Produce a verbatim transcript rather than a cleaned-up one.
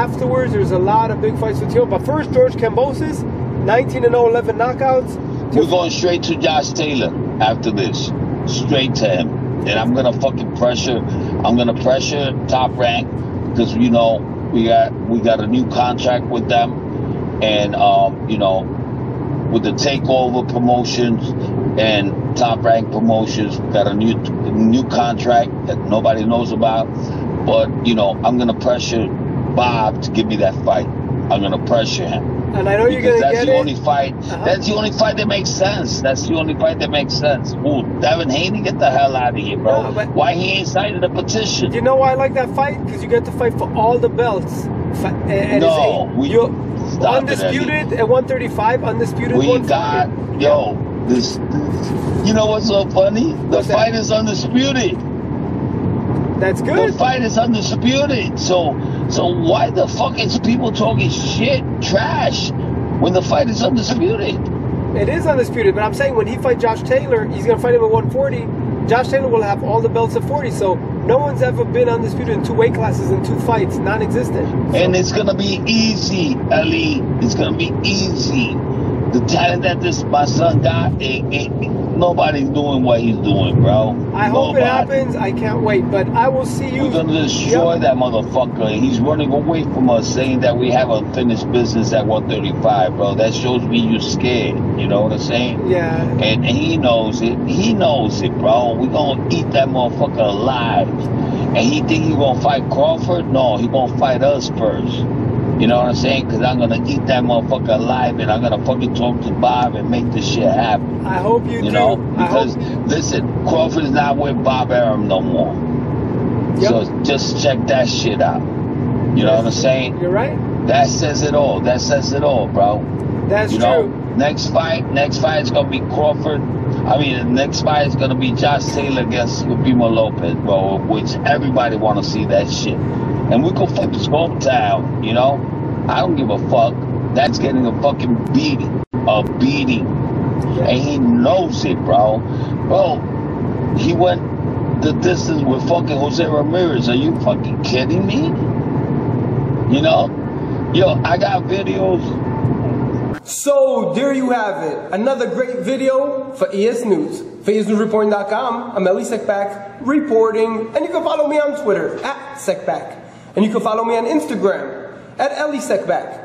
afterwards, there's a lot of big fights with Teo. But first, George Kambosis, nineteen and oh, eleven knockouts. We're going straight to Josh Taylor after this. Straight to him. And I'm going to fucking pressure. I'm going to pressure Top Rank because, you know, we got we got a new contract with them. And, um, you know, with the Takeover Promotions and Top Rank Promotions, we got a new, new contract that nobody knows about. But, you know, I'm going to pressure Bob to give me that fight. I'm going to pressure him. And I know you're going to get it. That's the only fight. Uh-huh. That's the only fight that makes sense. That's the only fight that makes sense. Ooh, Devin Haney, get the hell out of here, bro. No, but why he ain't signing the petition? You know why I like that fight? Because you get to fight for all the belts. And no, it's a, we you're undisputed at one thirty-five, undisputed we got, yo, this, this. You know what's so funny? The what's fight that? Is undisputed. That's good. The fight is undisputed. So so why the fuck is people talking shit, trash, when the fight is undisputed? It is undisputed, but I'm saying when he fights Josh Taylor, he's going to fight him at one forty. Josh Taylor will have all the belts at forty, so no one's ever been undisputed in two weight classes in two fights, non-existent. So. And it's going to be easy, Elie. It's going to be easy. The talent that this my son got, it, it, nobody's doing what he's doing, bro. I hope Nobody. It happens. I can't wait, but I will see you. We're gonna destroy yep. that motherfucker. He's running away from us, saying that we have unfinished business at one thirty-five, bro. That shows me you're scared. You know what I'm saying? Yeah. And, and he knows it. He knows it, bro. We're gonna eat that motherfucker alive. And he think he gonna fight Crawford? No, he gonna fight us first. You know what I'm saying? Because I'm going to eat that motherfucker alive and I'm going to fucking talk to Bob and make this shit happen. I hope you, you do. You know? Because, listen, Crawford is not with Bob Arum no more. Yep. So just check that shit out. You yes. know what I'm saying? You're right. That says it all. That says it all, bro. That's you know? True. Next fight, next fight is going to be Crawford. I mean, the next fight is going to be Josh Taylor against Teofimo Lopez, bro, which everybody want to see that shit. And we go fuck this hometown, you know? I don't give a fuck. That's getting a fucking beating. A beating. Yeah. And he knows it, bro. Bro, he went the distance with fucking Jose Ramirez. Are you fucking kidding me? You know? Yo, I got videos. So, there you have it. Another great video for E S News. For E S News Reporting dot com, I'm Elie Seckbach reporting. And you can follow me on Twitter, at Seckbach. And you can follow me on Instagram, at Elie Seckbach.